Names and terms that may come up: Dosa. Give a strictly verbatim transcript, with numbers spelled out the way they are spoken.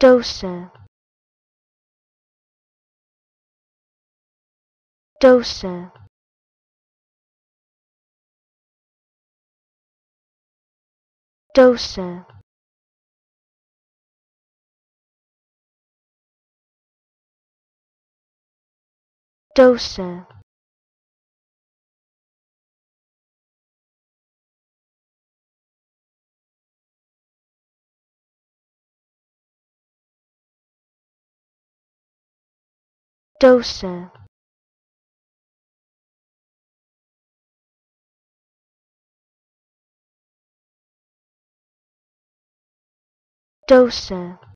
Dosa, dosa, dosa, dosa, dosa, dosa.